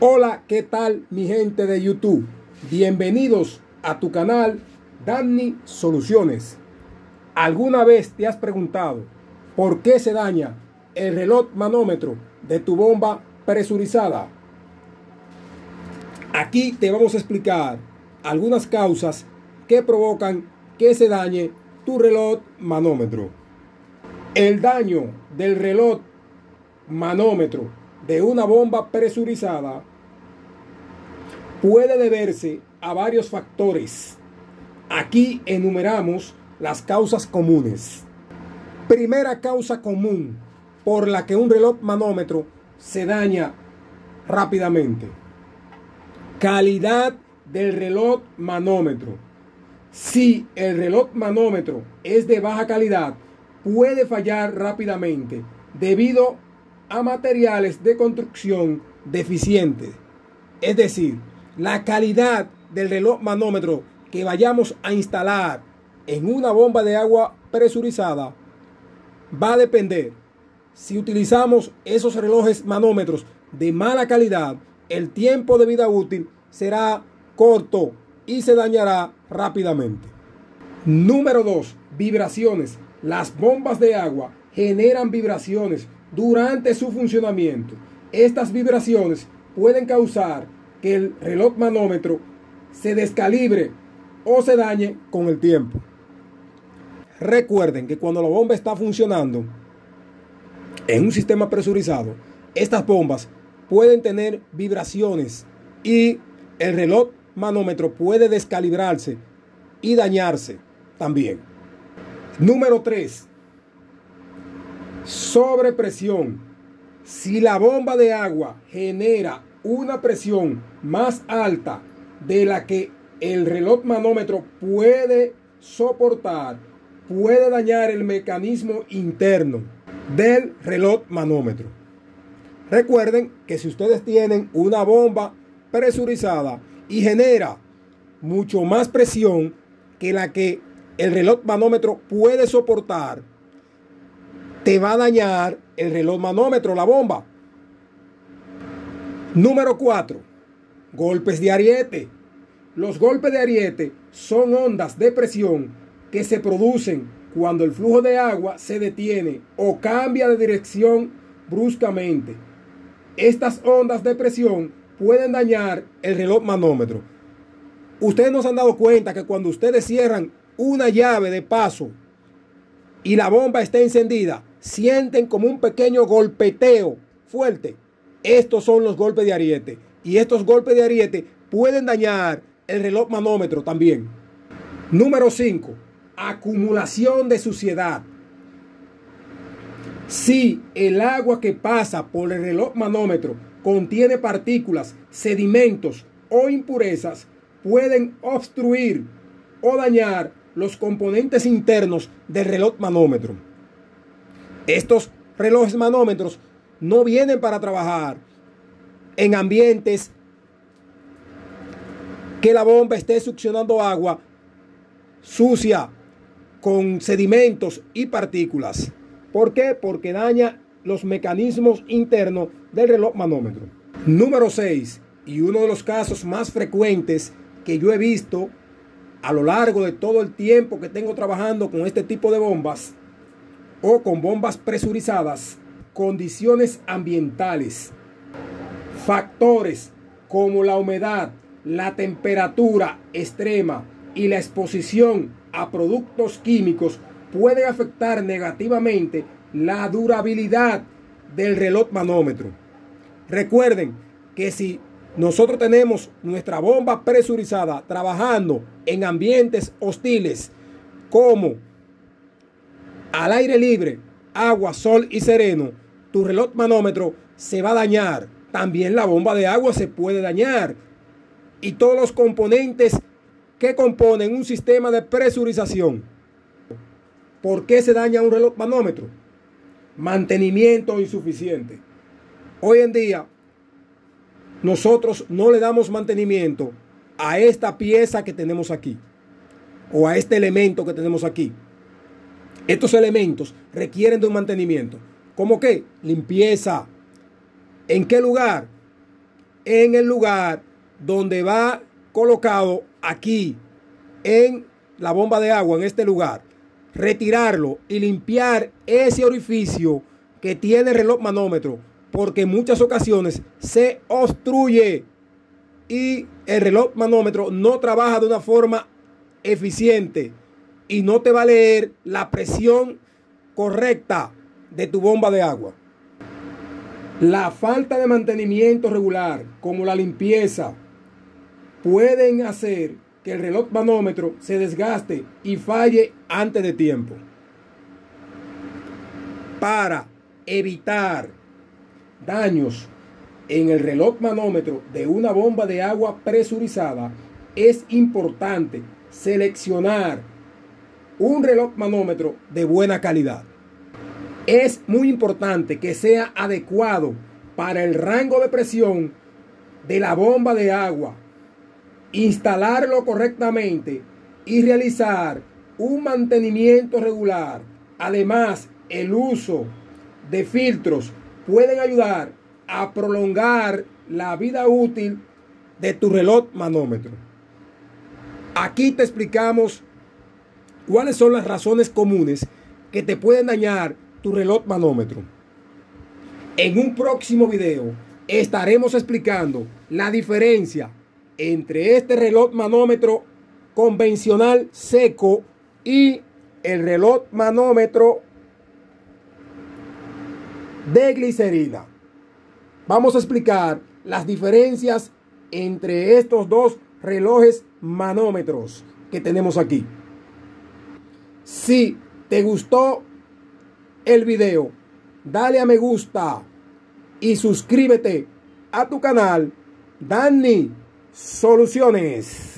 Hola, ¿qué tal mi gente de YouTube? Bienvenidos a tu canal Danny Soluciones. ¿Alguna vez te has preguntado por qué se daña el reloj manómetro de tu bomba presurizada? Aquí te vamos a explicar algunas causas que provocan que se dañe tu reloj manómetro. El daño del reloj manómetro de una bomba presurizada puede deberse a varios factores. Aquí enumeramos las causas comunes. Primera causa común por la que un reloj manómetro se daña rápidamente: calidad del reloj manómetro. Si el reloj manómetro es de baja calidad, puede fallar rápidamente debido a materiales de construcción deficientes. Es decir, la calidad del reloj manómetro que vayamos a instalar en una bomba de agua presurizada va a depender. Si utilizamos esos relojes manómetros de mala calidad, el tiempo de vida útil será corto y se dañará rápidamente. Número 2. Vibraciones. Las bombas de agua generan vibraciones durante su funcionamiento. Estas vibraciones pueden causar que el reloj manómetro se descalibre o se dañe con el tiempo. Recuerden que cuando la bomba está funcionando en un sistema presurizado, estas bombas pueden tener vibraciones y el reloj manómetro puede descalibrarse y dañarse también. Número 3. Sobrepresión. Si la bomba de agua genera una presión más alta de la que el reloj manómetro puede soportar, puede dañar el mecanismo interno del reloj manómetro. Recuerden que si ustedes tienen una bomba presurizada y genera mucho más presión que la que el reloj manómetro puede soportar, te va a dañar el reloj manómetro, la bomba. Número 4. Golpes de ariete. Los golpes de ariete son ondas de presión que se producen cuando el flujo de agua se detiene o cambia de dirección bruscamente. Estas ondas de presión pueden dañar el reloj manómetro. Ustedes no se han dado cuenta que cuando ustedes cierran una llave de paso y la bomba está encendida, sienten como un pequeño golpeteo fuerte. Estos son los golpes de ariete. Y estos golpes de ariete pueden dañar el reloj manómetro también. Número 5. Acumulación de suciedad. Si el agua que pasa por el reloj manómetro contiene partículas, sedimentos o impurezas, pueden obstruir o dañar los componentes internos del reloj manómetro. Estos relojes manómetros no vienen para trabajar en ambientes que la bomba esté succionando agua sucia con sedimentos y partículas. ¿Por qué? Porque daña los mecanismos internos del reloj manómetro. Número 6. Y uno de los casos más frecuentes que yo he visto a lo largo de todo el tiempo que tengo trabajando con este tipo de bombas o con bombas presurizadas: condiciones ambientales. Factores como la humedad, la temperatura extrema y la exposición a productos químicos pueden afectar negativamente la durabilidad del reloj manómetro. Recuerden que si nosotros tenemos nuestra bomba presurizada trabajando en ambientes hostiles como al aire libre, agua, sol y sereno, tu reloj manómetro se va a dañar. También la bomba de agua se puede dañar. Y todos los componentes que componen un sistema de presurización. ¿Por qué se daña un reloj manómetro? Mantenimiento insuficiente. Hoy en día nosotros no le damos mantenimiento a esta pieza que tenemos aquí o a este elemento que tenemos aquí. Estos elementos requieren de un mantenimiento. ¿Cómo qué? Limpieza. ¿En qué lugar? en el lugar donde va colocado aquí en la bomba de agua, en este lugar, retirarlo y limpiar ese orificio que tiene el reloj manómetro, porque en muchas ocasiones se obstruye y el reloj manómetro no trabaja de una forma eficiente y no te va a leer la presión correcta de tu bomba de agua. La falta de mantenimiento regular, como la limpieza, pueden hacer que el reloj manómetro se desgaste y falle antes de tiempo. Para evitar daños en el reloj manómetro de una bomba de agua presurizada, es importante seleccionar un reloj manómetro de buena calidad. Es muy importante que sea adecuado para el rango de presión de la bomba de agua, instalarlo correctamente y realizar un mantenimiento regular. Además, el uso de filtros pueden ayudar a prolongar la vida útil de tu reloj manómetro. Aquí te explicamos cuáles son las razones comunes que te pueden dañar tu reloj manómetro. En un próximo video estaremos explicando la diferencia entre este reloj manómetro convencional seco y el reloj manómetro de glicerina. Vamos a explicar las diferencias entre estos dos relojes manómetros que tenemos aquí. Si te gustó el video, dale a me gusta y suscríbete a tu canal Danny Soluciones.